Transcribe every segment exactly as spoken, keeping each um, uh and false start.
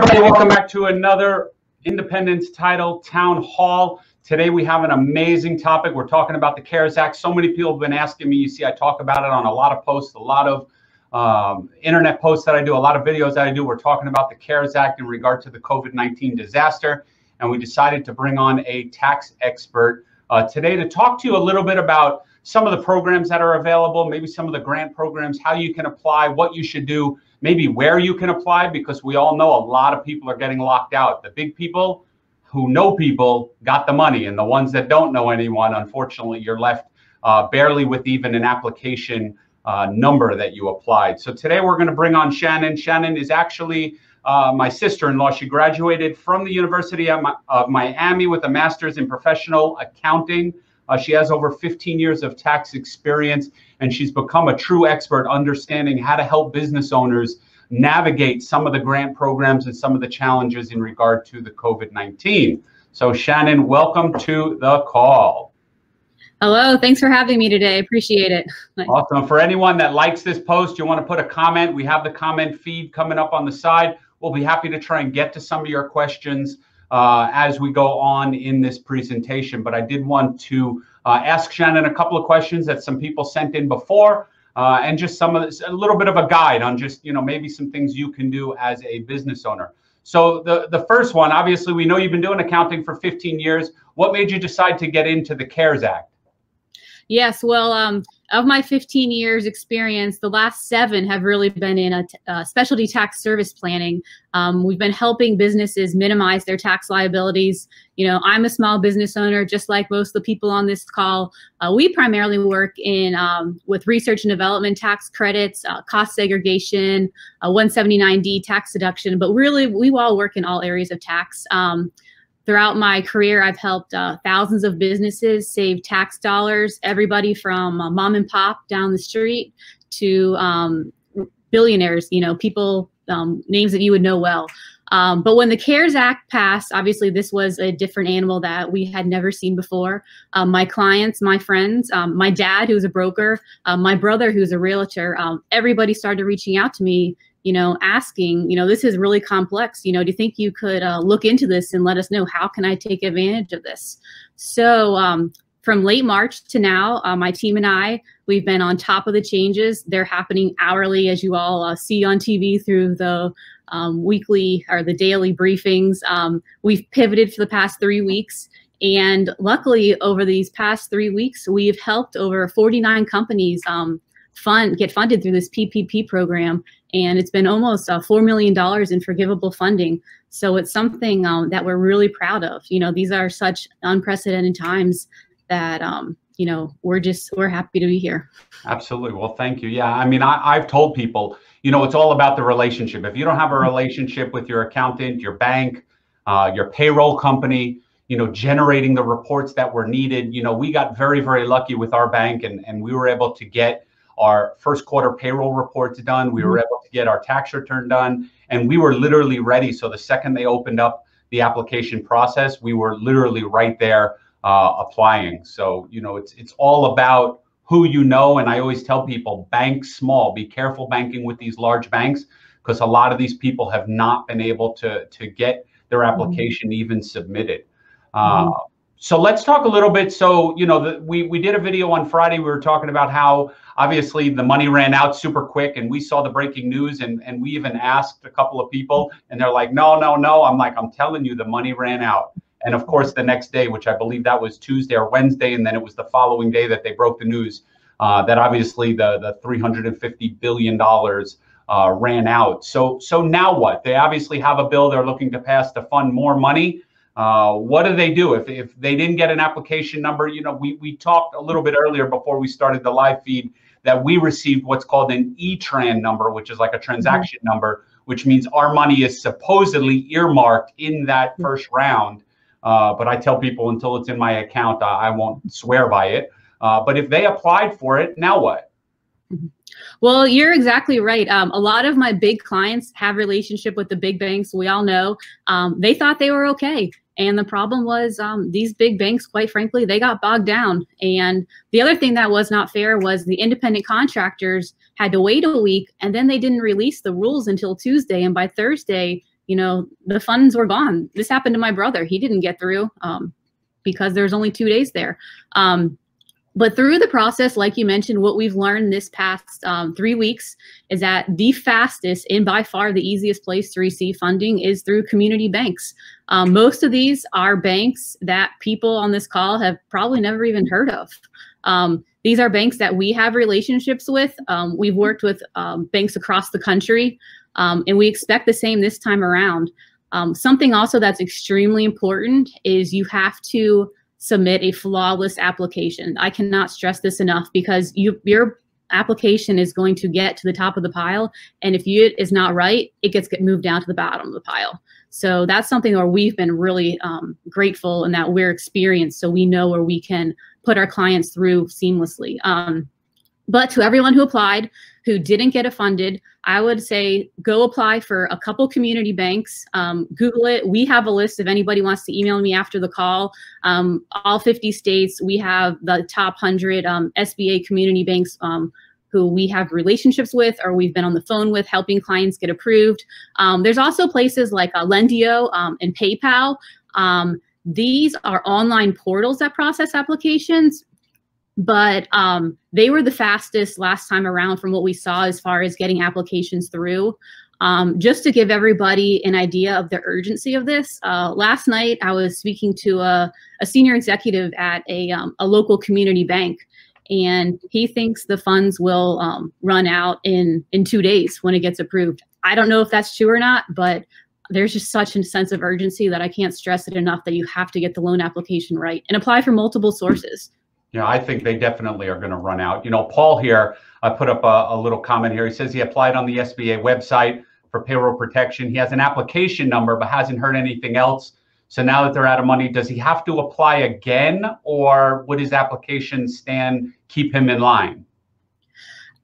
everybody, welcome back to another Independence Title Town Hall. Today we have an amazing topic. We're talking about the CARES Act. So many people have been asking me. You see, I talk about it on a lot of posts, a lot of um, internet posts that I do, a lot of videos that I do. We're talking about the CARES Act in regard to the COVID nineteen disaster, and we decided to bring on a tax expert uh, today to talk to you a little bit about some of the programs that are available, maybe some of the grant programs, how you can apply, what you should do, maybe where you can apply, because we all know a lot of people are getting locked out. The big people who know people got the money, and the ones that don't know anyone, unfortunately, you're left uh, barely with even an application uh, number that you applied. So today we're going to bring on Shannon. Shannon is actually uh, my sister-in-law. She graduated from the University of Miami with a master's in professional accounting. Uh, she has over fifteen years of tax experience, and she's become a true expert understanding how to help business owners navigate some of the grant programs and some of the challenges in regard to the COVID nineteen. So Shannon, welcome to the call. Hello, thanks for having me today. Appreciate it. Awesome. For anyone that likes this post, you want to put a comment, we have the comment feed coming up on the side. We'll be happy to try and get to some of your questions Uh, as we go on in this presentation. But I did want to uh, ask Shannon a couple of questions that some people sent in before, uh, and just some of this, a little bit of a guide on just, you know, maybe some things you can do as a business owner. So the, the first one, obviously, we know you've been doing accounting for fifteen years. What made you decide to get into the CARES Act? Yes, well, um, of my fifteen years experience, the last seven have really been in a t uh, specialty tax service planning. Um, we've been helping businesses minimize their tax liabilities. You know, I'm a small business owner, just like most of the people on this call. Uh, we primarily work in um, with research and development tax credits, uh, cost segregation, uh, one seventy-nine D tax deduction, but really we all work in all areas of tax. Um, Throughout my career, I've helped uh, thousands of businesses save tax dollars, everybody from uh, mom and pop down the street to um, billionaires, you know, people, um, names that you would know well. Um, but when the CARES Act passed, obviously this was a different animal that we had never seen before. Um, my clients, my friends, um, my dad, who's a broker, uh, my brother, who's a realtor, um, everybody started reaching out to me, you know, asking, you know, this is really complex. You know, do you think you could uh, look into this and let us know, how can I take advantage of this? So um, from late March to now, uh, my team and I, we've been on top of the changes. They're happening hourly, as you all uh, see on T V through the um, weekly or the daily briefings. Um, we've pivoted for the past three weeks. And luckily, over these past three weeks, we've helped over forty-nine companies um, fund, get funded through this P P P program. And it's been almost uh, four million dollars in forgivable funding. So it's something um, that we're really proud of. You know, these are such unprecedented times that, um, you know, we're just, we're happy to be here. Absolutely. Well, thank you. Yeah, I mean, I, I've told people, you know, it's all about the relationship. If you don't have a relationship with your accountant, your bank, uh, your payroll company, you know, generating the reports that were needed, you know, we got very, very lucky with our bank, and, and we were able to get our first quarter payroll reports done. We were able to get our tax return done, and we were literally ready. So the second they opened up the application process, we were literally right there uh, applying. So, you know, it's it's all about who you know. And I always tell people, bank small, be careful banking with these large banks, because a lot of these people have not been able to, to get their application mm-hmm. even submitted. Uh, mm-hmm. So let's talk a little bit. So, you know, the, we, we did a video on Friday. We were talking about how obviously the money ran out super quick, and we saw the breaking news, and, and we even asked a couple of people, and they're like, no, no, no. I'm like, I'm telling you, the money ran out. And of course, the next day, which I believe that was Tuesday or Wednesday, and then it was the following day that they broke the news uh, that obviously the, the three hundred fifty billion dollars uh, ran out. So, so now what? They obviously have a bill they're looking to pass to fund more money. Uh, what do they do if, if they didn't get an application number? You know, we, we talked a little bit earlier before we started the live feed that we received what's called an E Tran number, which is like a transaction mm-hmm. number, which means our money is supposedly earmarked in that first round. Uh, but I tell people, until it's in my account, I, I won't swear by it. Uh, but if they applied for it, now what? Mm-hmm. Well, you're exactly right. Um, a lot of my big clients have relationship with the big banks. We all know um, they thought they were okay. And the problem was um, these big banks, quite frankly, they got bogged down. And the other thing that was not fair was the independent contractors had to wait a week, and then they didn't release the rules until Tuesday. And by Thursday, you know, the funds were gone. This happened to my brother. He didn't get through um, because there was only two days there. Um, But through the process, like you mentioned, what we've learned this past um, three weeks is that the fastest and by far the easiest place to receive funding is through community banks. Um, most of these are banks that people on this call have probably never even heard of. Um, these are banks that we have relationships with. Um, we've worked with um, banks across the country, um, and we expect the same this time around. Um, something also that's extremely important is you have to submit a flawless application. I cannot stress this enough, because you, your application is going to get to the top of the pile, and if you, it is not right, it gets get moved down to the bottom of the pile. So that's something where we've been really um, grateful, and that we're experienced, so we know where we can put our clients through seamlessly. Um, but to everyone who applied, who didn't get funded, I would say go apply for a couple community banks. Um, Google it. We have a list if anybody wants to email me after the call. Um, all fifty states, we have the top one hundred um, S B A community banks um, who we have relationships with, or we've been on the phone with helping clients get approved. Um, there's also places like uh, Lendio um, and PayPal. Um, these are online portals that process applications. But um, they were the fastest last time around from what we saw as far as getting applications through. Um, just to give everybody an idea of the urgency of this, uh, last night I was speaking to a, a senior executive at a, um, a local community bank, and he thinks the funds will um, run out in, in two days when it gets approved. I don't know if that's true or not, but there's just such a sense of urgency that I can't stress it enough that you have to get the loan application right and apply for multiple sources. Yeah, I think they definitely are going to run out. You know, Paul here, I put up a, a little comment here. He says he applied on the S B A website for payroll protection. He has an application number, but hasn't heard anything else. So now that they're out of money, does he have to apply again, or would his application stand, keep him in line?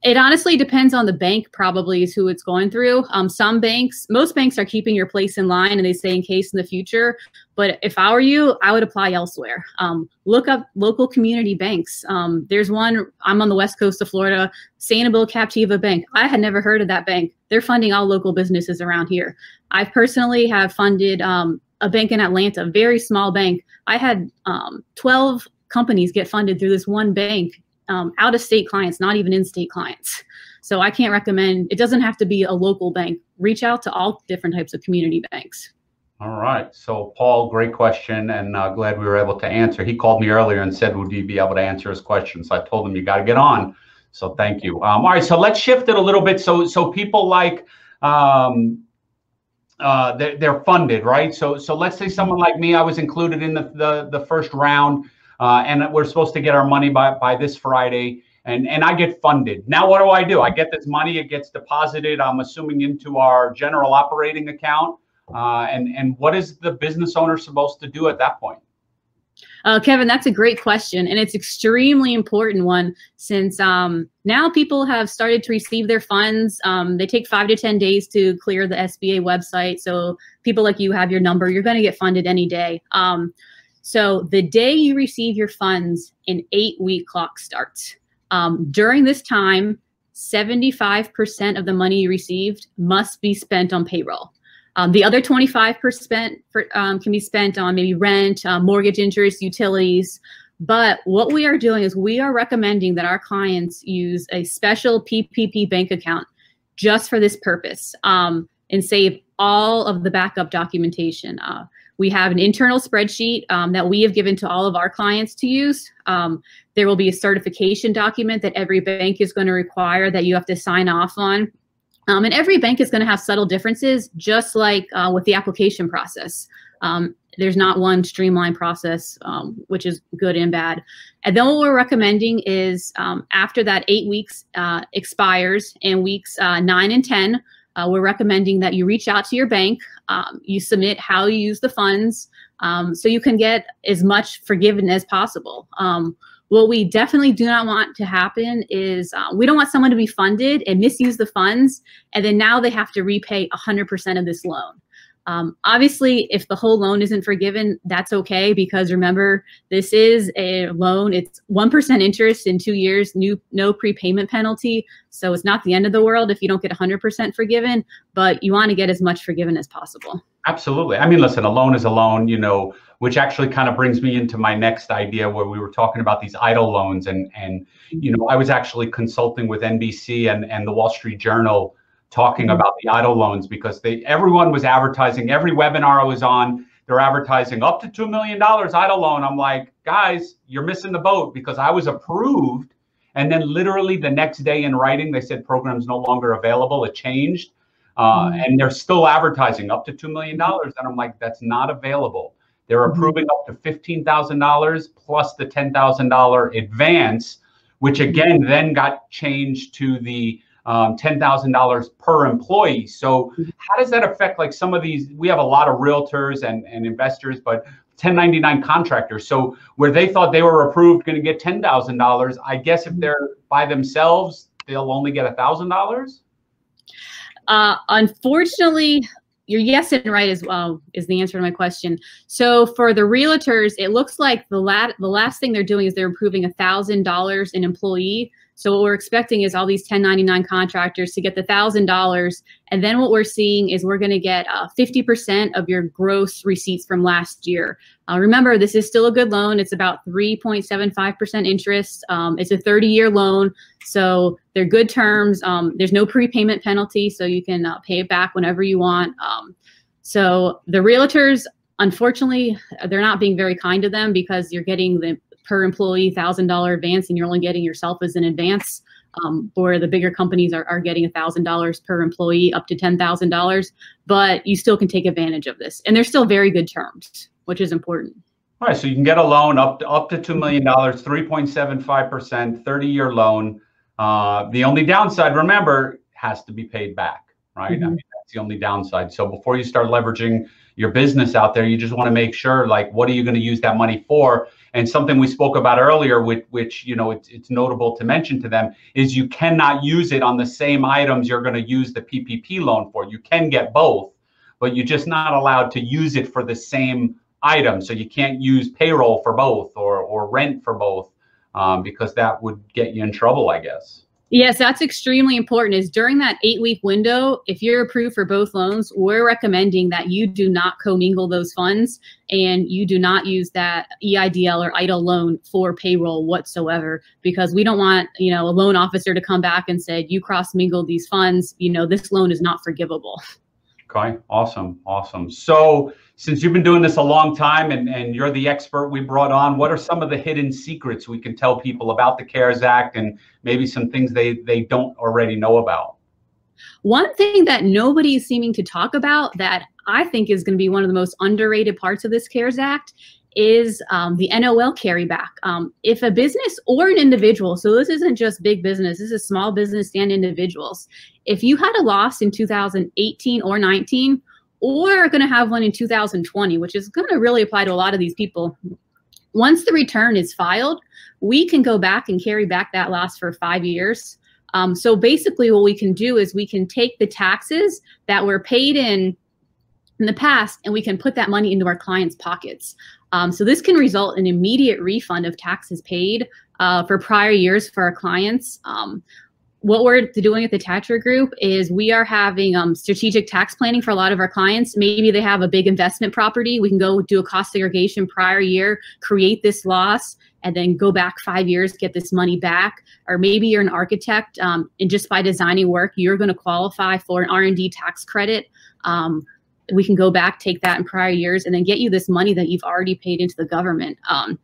It honestly depends on the bank, probably, is who it's going through. Um, some banks, most banks are keeping your place in line, and they say in case in the future. But if I were you, I would apply elsewhere. Um, look up local community banks. Um, there's one, I'm on the west coast of Florida, Sanibel Captiva Bank. I had never heard of that bank. They're funding all local businesses around here. I personally have funded um, a bank in Atlanta, a very small bank. I had um, twelve companies get funded through this one bank. Um, out-of-state clients, not even in-state clients. So I can't recommend, it doesn't have to be a local bank. Reach out to all different types of community banks. All right. So Paul, great question, and uh, glad we were able to answer. He called me earlier and said, would you be able to answer his question? So I told him, you got to get on. So thank you. Um, all right. So let's shift it a little bit. So, so people like, um, uh, they're, they're funded, right? So, so let's say someone like me, I was included in the, the, the first round. Uh, and we're supposed to get our money by, by this Friday, and, and I get funded. Now, what do I do? I get this money. It gets deposited, I'm assuming, into our general operating account. Uh, and, and what is the business owner supposed to do at that point? Uh, Kevin, that's a great question, and it's extremely important one, since um, now people have started to receive their funds. Um, they take five to ten days to clear the S B A website. So people like you have your number. You're going to get funded any day. Um, So the day you receive your funds, an eight-week clock starts. Um, during this time, seventy-five percent of the money you received must be spent on payroll. Um, the other twenty-five percent for, um, can be spent on maybe rent, uh, mortgage interest, utilities. But what we are doing is we are recommending that our clients use a special P P P bank account just for this purpose, um, and save all of the backup documentation. Uh, We have an internal spreadsheet um, that we have given to all of our clients to use. Um, there will be a certification document that every bank is going to require that you have to sign off on. Um, and every bank is going to have subtle differences, just like uh, with the application process. Um, there's not one streamlined process, um, which is good and bad. And then what we're recommending is um, after that eight weeks uh, expires, in weeks uh, nine and ten, Uh, we're recommending that you reach out to your bank, um, you submit how you use the funds, um, so you can get as much forgiven as possible. Um, what we definitely do not want to happen is uh, we don't want someone to be funded and misuse the funds, and then now they have to repay one hundred percent of this loan. Um, obviously, if the whole loan isn't forgiven, that's okay, because remember, this is a loan. It's one percent interest in two years, new, no prepayment penalty. So it's not the end of the world if you don't get one hundred percent forgiven, but you want to get as much forgiven as possible. Absolutely. I mean, listen, a loan is a loan, you know, which actually kind of brings me into my next idea, where we were talking about these idle loans. And, and you know, I was actually consulting with N B C and, and the Wall Street Journal talking about the idle loans, because they everyone was advertising. Every webinar I was on, they're advertising up to two million dollars idle loan. I'm like, guys, you're missing the boat, because I was approved. And then literally the next day in writing, they said program's no longer available. It changed. Uh, and they're still advertising up to two million dollars. And I'm like, that's not available. They're approving up to fifteen thousand dollars plus the ten thousand dollar advance, which again then got changed to the um, ten thousand dollars per employee. So how does that affect, like, some of these? We have a lot of realtors and, and investors, but ten ninety-nine contractors. So where they thought they were approved, going to get ten thousand dollars, I guess if they're by themselves, they'll only get one thousand dollars? Uh, unfortunately, your yes and right as well is the answer to my question. So for the realtors, it looks like the, lat the last thing they're doing is they're approving one thousand dollars an employee. So what we're expecting is all these ten ninety-nine contractors to get the one thousand dollars. And then what we're seeing is we're going to get uh, fifty percent of your gross receipts from last year. Uh, remember, this is still a good loan. It's about three point seven five percent interest. Um, it's a thirty year loan. So they're good terms. Um, there's no prepayment penalty, so you can uh, pay it back whenever you want. Um, so the realtors, unfortunately, they're not being very kind to them, because you're getting the per employee one thousand dollar advance, and you're only getting yourself as an advance, um, where the bigger companies are, are getting one thousand dollars per employee up to ten thousand dollars, but you still can take advantage of this. And they're still very good terms, which is important. All right, so you can get a loan up to, up to two million dollars, three point seven five percent, thirty year loan. Uh, the only downside, remember, has to be paid back, right? Mm-hmm. I mean, that's the only downside. So before you start leveraging your business out there, you just want to make sure, like, what are you going to use that money for? And something we spoke about earlier, with which, you know, it's, it's notable to mention to them, is you cannot use it on the same items you're going to use the P P P loan for. You can get both, but you're just not allowed to use it for the same item. So you can't use payroll for both, or, or rent for both, um, because that would get you in trouble, I guess. Yes, that's extremely important, is during that eight week window, if you're approved for both loans, we're recommending that you do not commingle those funds, and you do not use that E I D L or idle loan for payroll whatsoever, because we don't want, you know, a loan officer to come back and say, you cross mingled these funds, you know, this loan is not forgivable. Okay, awesome, awesome. So since you've been doing this a long time, and, and you're the expert we brought on, what are some of the hidden secrets we can tell people about the CARES Act, and maybe some things they, they don't already know about? One thing that nobody is seeming to talk about that I think is going to be one of the most underrated parts of this CARES Act is um, the N O L carryback. Um, if a business or an individual, so this isn't just big business, this is small business and individuals. If you had a loss in two thousand eighteen or nineteen, or are going to have one in two thousand twenty, which is going to really apply to a lot of these people, once the return is filed, we can go back and carry back that loss for five years. Um, so basically what we can do is we can take the taxes that were paid in in the past, and we can put that money into our clients' pockets. Um, so this can result in immediate refund of taxes paid uh, for prior years for our clients. Um, what we're doing at the Tacher Group is we are having um, strategic tax planning for a lot of our clients. Maybe they have a big investment property. We can go do a cost segregation prior year, create this loss, and then go back five years, get this money back. Or maybe you're an architect, um, and just by designing work, you're going to qualify for an R and D tax credit. Um, we can go back, take that in prior years, and then get you this money that you've already paid into the government. Um,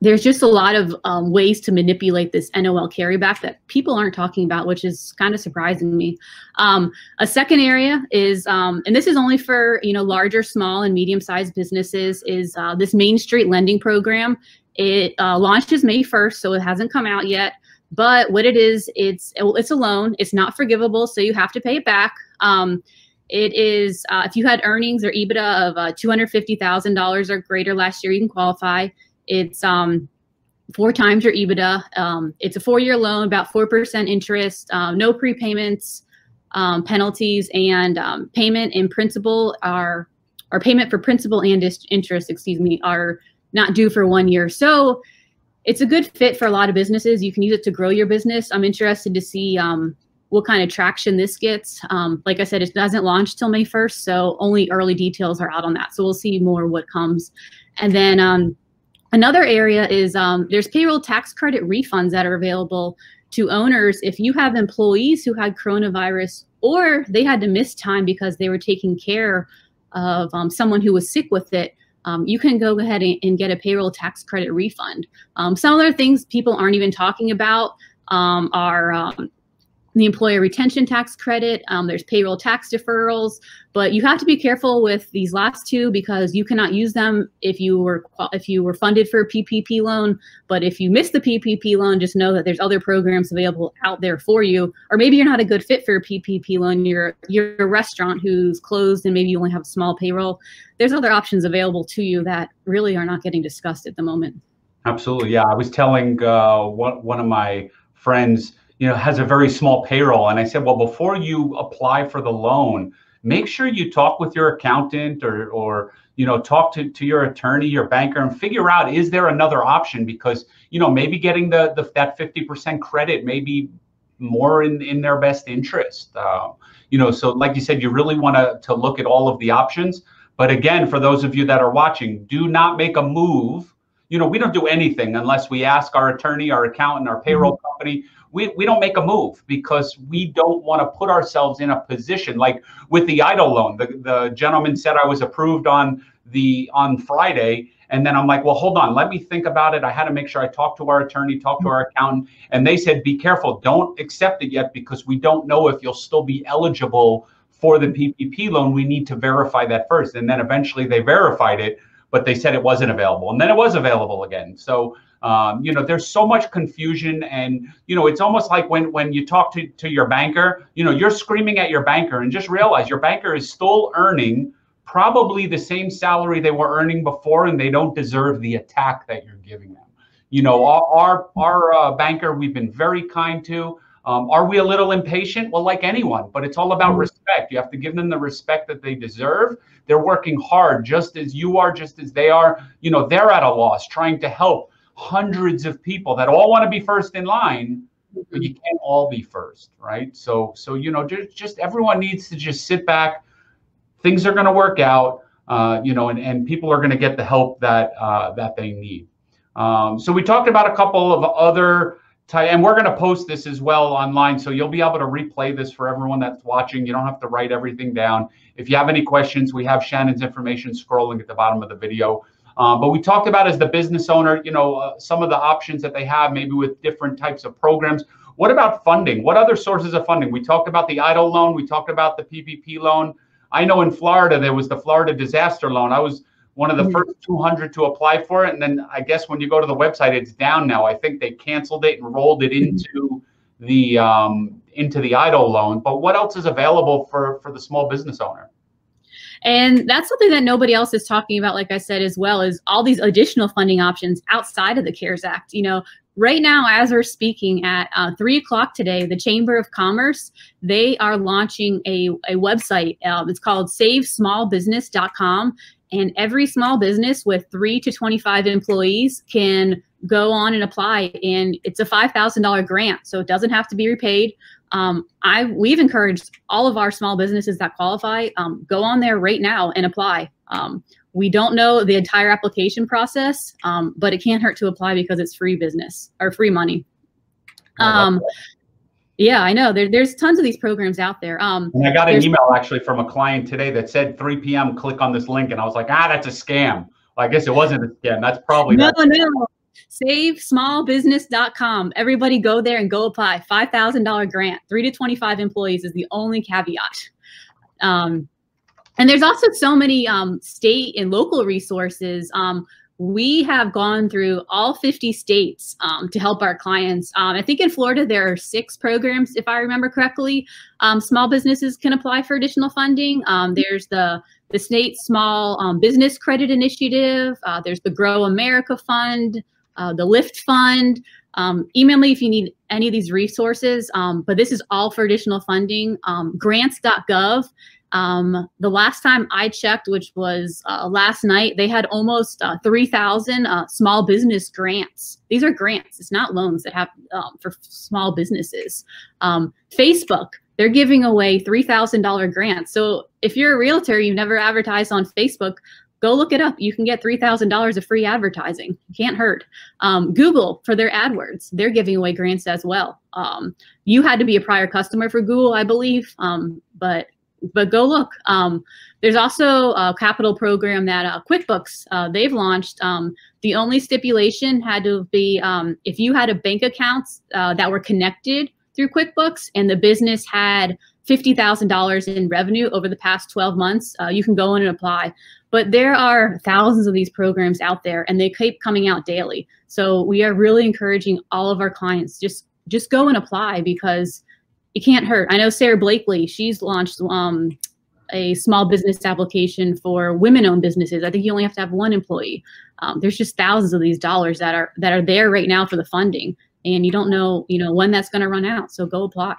there's just a lot of um, ways to manipulate this N O L carryback that people aren't talking about, which is kind of surprising me. Um, a second area is, um, and this is only for, you know, larger, small, and medium-sized businesses, is uh, this Main Street Lending Program. It uh, launches May first, so it hasn't come out yet. But what it is, it's, it's a loan. It's not forgivable, so you have to pay it back. Um, It is, uh, if you had earnings or EBITDA of uh, two hundred fifty thousand dollars or greater last year, you can qualify. It's um, four times your EBITDA. Um, it's a four year loan, about four percent interest, uh, no prepayments. um, penalties, and um, payment and principal are, or payment for principal and interest, excuse me, are not due for one year. So it's a good fit for a lot of businesses. You can use it to grow your business. I'm interested to see um, what kind of traction this gets. Um, like I said, it doesn't launch till May first, so only early details are out on that. So we'll see more what comes. And then um, another area is um, there's payroll tax credit refunds that are available to owners if you have employees who had coronavirus or they had to miss time because they were taking care of um, someone who was sick with it. Um, you can go ahead and, and get a payroll tax credit refund. Um, some other things people aren't even talking about um, are um, the employer retention tax credit. Um, there's payroll tax deferrals, but you have to be careful with these last two because you cannot use them if you were if you were funded for a P P P loan. But if you miss the P P P loan, just know that there's other programs available out there for you. Or maybe you're not a good fit for a P P P loan. You're you're a restaurant who's closed and maybe you only have a small payroll. There's other options available to you that really are not getting discussed at the moment. Absolutely, yeah. I was telling uh, one one of my friends, you know, has a very small payroll. And I said, well, before you apply for the loan, make sure you talk with your accountant or, or you know, talk to, to your attorney, your banker, and figure out, is there another option? Because, you know, maybe getting the, the that fifty percent credit may be more in, in their best interest. Um, you know, so like you said, you really want to to look at all of the options. But again, for those of you that are watching, do not make a move. You know, we don't do anything unless we ask our attorney, our accountant, our payroll mm-hmm. company. We, we don't make a move because we don't want to put ourselves in a position like with the E I D L loan. The, the gentleman said I was approved on the on Friday. And then I'm like, well, hold on. Let me think about it. I had to make sure I talked to our attorney, talked to our accountant. And they said, be careful. Don't accept it yet because we don't know if you'll still be eligible for the P P P loan. We need to verify that first. And then eventually they verified it, but they said it wasn't available. And then it was available again. So Um, you know, there's so much confusion, and, you know, it's almost like when, when you talk to, to your banker, you know, you're screaming at your banker, and just realize your banker is still earning probably the same salary they were earning before, and they don't deserve the attack that you're giving them. You know, our, our, our uh, banker, we've been very kind to. Um, are we a little impatient? Well, like anyone, but it's all about respect. You have to give them the respect that they deserve. They're working hard, just as you are, just as they are. You know, they're at a loss trying to help hundreds of people that all want to be first in line, but you can't all be first, right? So, so you know, just, just everyone needs to just sit back. Things are going to work out, uh, you know, and, and people are going to get the help that uh, that they need. Um, so we talked about a couple of other, ty- and we're going to post this as well online, so you'll be able to replay this for everyone that's watching. You don't have to write everything down. If you have any questions, we have Shannon's information scrolling at the bottom of the video. Um, but we talked about as the business owner, you know, uh, some of the options that they have, maybe with different types of programs. What about funding? What other sources of funding? We talked about the E I D L loan. We talked about the P P P loan. I know in Florida, there was the Florida disaster loan. I was one of the mm-hmm. first two hundred to apply for it. And then I guess when you go to the website, it's down now. I think they canceled it and rolled it into the um, into the E I D L loan. But what else is available for, for the small business owner? And that's something that nobody else is talking about, like I said, as well, is all these additional funding options outside of the CARES Act. You know, right now, as we're speaking at uh, three o'clock today, the Chamber of Commerce, they are launching a, a website. Uh, it's called save small business dot com. And every small business with three to twenty-five employees can go on and apply. And it's a five thousand dollar grant, so it doesn't have to be repaid. Um, I, we've encouraged all of our small businesses that qualify, um, go on there right now and apply. Um, we don't know the entire application process, um, but it can't hurt to apply because it's free business or free money. Um, I yeah, I know there, there's tons of these programs out there. Um, and I got an email actually from a client today that said three P M click on this link. And I was like, ah, that's a scam. Well, I guess it wasn't a scam. That's probably no, not no. save small business dot com. Everybody go there and go apply. five thousand dollar grant, three to twenty-five employees is the only caveat. Um, and there's also so many um, state and local resources. Um, we have gone through all fifty states um, to help our clients. Um, I think in Florida, there are six programs, if I remember correctly. Um, small businesses can apply for additional funding. Um, there's the The state small um, business credit initiative. Uh, there's the Grow America Fund. uh, the Lift Fund. Um, email me if you need any of these resources, um, but this is all for additional funding. Um, grants dot gov, um, the last time I checked, which was uh, last night, they had almost uh, three thousand uh, small business grants. These are grants, it's not loans that have um, for small businesses. Um, Facebook, they're giving away three thousand dollar grants. So if you're a realtor, you've never advertised on Facebook, go look it up. You can get three thousand dollars of free advertising. Can't hurt. Um, Google, for their AdWords, they're giving away grants as well. Um, you had to be a prior customer for Google, I believe, um, but but go look. Um, there's also a capital program that uh, QuickBooks, uh, they've launched. Um, the only stipulation had to be um, if you had a bank accounts uh, that were connected through QuickBooks and the business had fifty thousand dollars in revenue over the past twelve months, uh, you can go in and apply. But there are thousands of these programs out there and they keep coming out daily. So we are really encouraging all of our clients, just, just go and apply because it can't hurt. I know Sarah Blakely, she's launched um, a small business application for women-owned businesses. I think you only have to have one employee. Um, there's just thousands of these dollars that are, that are there right now for the funding. And you don't know, you know, when that's going to run out. So go apply.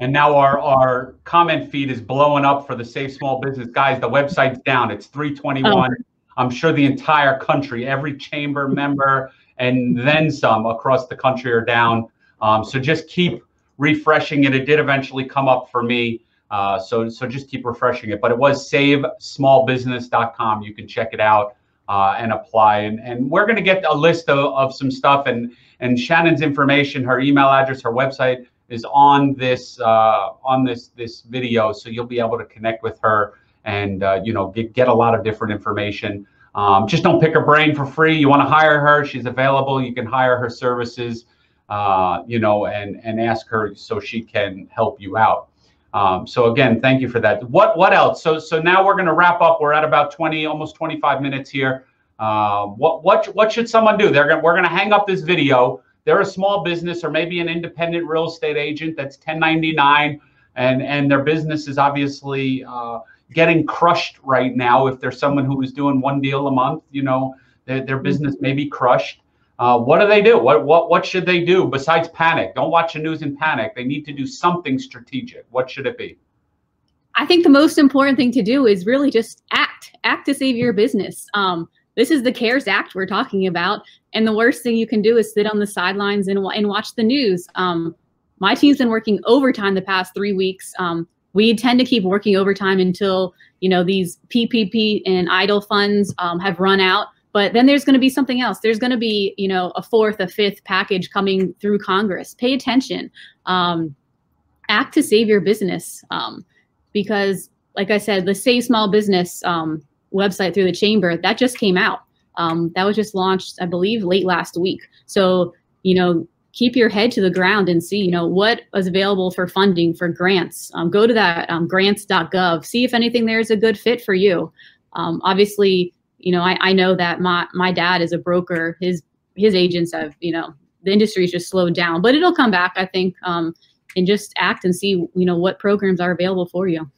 And now our, our comment feed is blowing up for the Safe Small Business. Guys, the website's down. It's three twenty-one. Oh. I'm sure the entire country, every chamber member, and then some across the country are down. Um, so just keep refreshing it. It did eventually come up for me. Uh, so, so just keep refreshing it. But it was save small business dot com. You can check it out. Uh, and apply. And, and we're going to get a list of, of some stuff and, and Shannon's information, her email address, her website is on this, uh, on this, this video. So you'll be able to connect with her and, uh, you know, get, get a lot of different information. Um, just don't pick her brain for free. You want to hire her. She's available. You can hire her services, uh, you know, and, and ask her so she can help you out. Um, so again, thank you for that. What what else? So so now we're going to wrap up. We're at about twenty, almost twenty-five minutes here. Uh, what what what should someone do? They're gonna, we're going to hang up this video. They're a small business or maybe an independent real estate agent that's ten ninety-nine, and and their business is obviously uh, getting crushed right now. If there's someone who is doing one deal a month, you know, their, their business may be crushed. Uh, what do they do? What what what should they do besides panic? Don't watch the news and panic. They need to do something strategic. What should it be? I think the most important thing to do is really just act. Act to save your business. Um, this is the CARES Act we're talking about, and the worst thing you can do is sit on the sidelines and and watch the news. Um, my team's been working overtime the past three weeks. Um, we tend to keep working overtime until you know these P P P and E I D L funds um, have run out. But then there's going to be something else. There's going to be, you know, a fourth, a fifth package coming through Congress. Pay attention. Um, act to save your business. Um, because, like I said, the Save Small Business um, website through the chamber, that just came out. Um, that was just launched, I believe, late last week. So, you know, keep your head to the ground and see, you know, what is available for funding for grants. Um, go to that um, grants dot gov. See if anything there is a good fit for you. Um, obviously, you know, I, I know that my, my dad is a broker. His his agents have, you know, the industry's just slowed down, but it'll come back, I think, um, and just act and see, you know, what programs are available for you.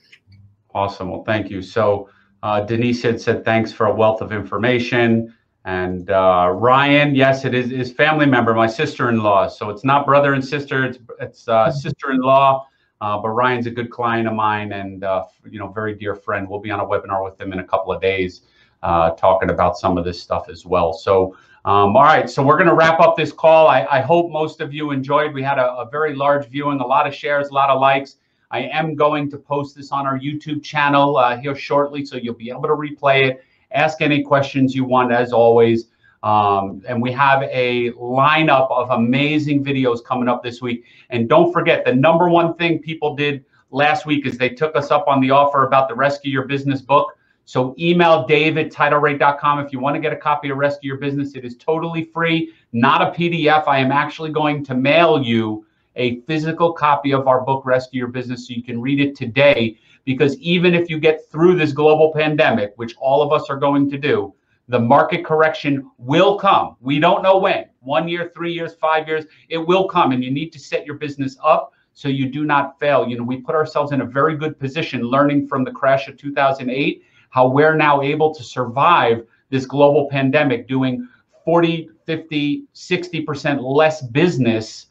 Awesome. Well, thank you. So uh, Denise had said, thanks for a wealth of information. And uh, Ryan, yes, it is his family member, my sister-in-law. So it's not brother and sister, it's, it's uh, sister-in-law. Uh, but Ryan's a good client of mine and, uh, you know, very dear friend. We'll be on a webinar with him in a couple of days. Uh, talking about some of this stuff as well. So, um, all right, so we're going to wrap up this call. I, I hope most of you enjoyed. We had a, a very large viewing, a lot of shares, a lot of likes. I am going to post this on our YouTube channel uh, here shortly, so you'll be able to replay it. Ask any questions you want, as always. Um, and we have a lineup of amazing videos coming up this week. And don't forget, the number one thing people did last week is they took us up on the offer about the Rescue Your Business book. So email Dave at title rate dot com if you want to get a copy of Rescue Your Business. It is totally free, not a P D F. I am actually going to mail you a physical copy of our book, Rescue Your Business, so you can read it today. Because even if you get through this global pandemic, which all of us are going to do, the market correction will come. We don't know when. One year, three years, five years, it will come. And you need to set your business up so you do not fail. You know, we put ourselves in a very good position learning from the crash of two thousand eight. How we're now able to survive this global pandemic doing forty, fifty, sixty percent less business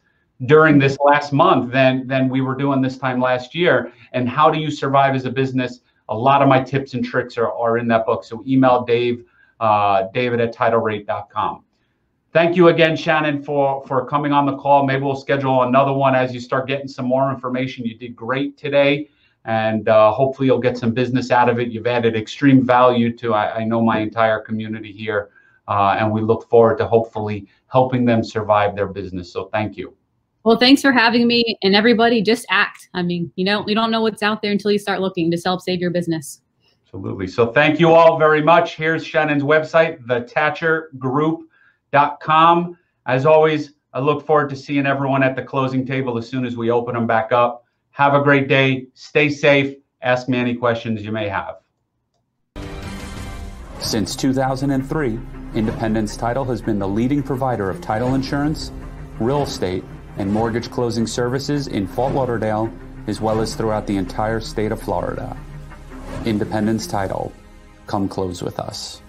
during this last month than than we were doing this time last year. And how do you survive as a business? A lot of my tips and tricks are, are in that book. So email Dave, uh, David at titlerate dot com. Thank you again, Shannon, for, for coming on the call. Maybe we'll schedule another one as you start getting some more information. You did great today, and uh, hopefully you'll get some business out of it. You've added extreme value to, I, I know, my entire community here, uh, and we look forward to hopefully helping them survive their business. So thank you. Well, thanks for having me, and everybody, just act. I mean, you know, we don't know what's out there until you start looking to self-save your business. Absolutely. So thank you all very much. Here's Shannon's website, the tacher group dot com. As always, I look forward to seeing everyone at the closing table as soon as we open them back up. Have a great day. Stay safe. Ask me any questions you may have. Since two thousand three, Independence Title has been the leading provider of title insurance, real estate, and mortgage closing services in Fort Lauderdale, as well as throughout the entire state of Florida. Independence Title, come close with us.